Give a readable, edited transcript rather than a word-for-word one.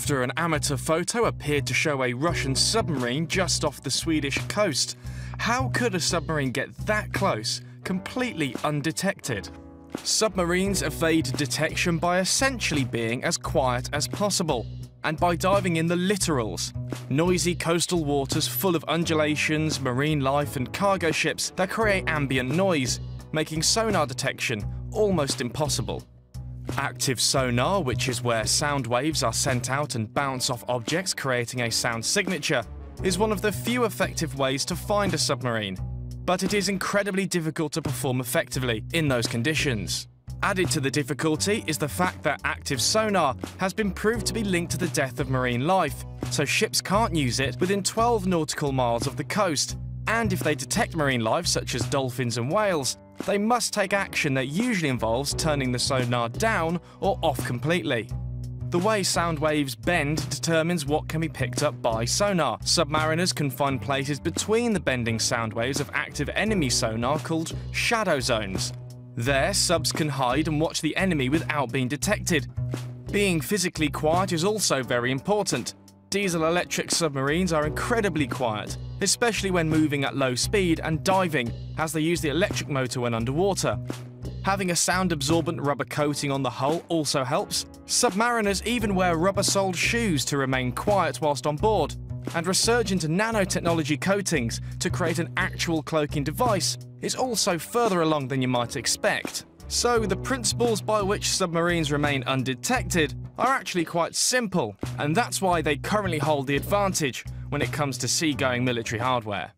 after an amateur photo appeared to show a Russian submarine just off the Swedish coast. How could a submarine get that close, completely undetected? Submarines evade detection by essentially being as quiet as possible, and by diving in the littorals, noisy coastal waters full of undulations, marine life and cargo ships that create ambient noise, making sonar detection almost impossible. Active sonar, which is where sound waves are sent out and bounce off objects creating a sound signature, is one of the few effective ways to find a submarine, but it is incredibly difficult to perform effectively in those conditions. Added to the difficulty is the fact that active sonar has been proved to be linked to the death of marine life, so ships can't use it within 12 nautical miles of the coast, and if they detect marine life such as dolphins and whales, they must take action that usually involves turning the sonar down or off completely. The way sound waves bend determines what can be picked up by sonar. Submariners can find places between the bending sound waves of active enemy sonar called shadow zones. There, subs can hide and watch the enemy without being detected. Being physically quiet is also very important. Diesel-electric submarines are incredibly quiet, especially when moving at low speed and diving, as they use the electric motor when underwater. Having a sound-absorbent rubber coating on the hull also helps. Submariners even wear rubber-soled shoes to remain quiet whilst on board, and research into nanotechnology coatings to create an actual cloaking device is also further along than you might expect. So the principles by which submarines remain undetected are actually quite simple, and that's why they currently hold the advantage when it comes to seagoing military hardware.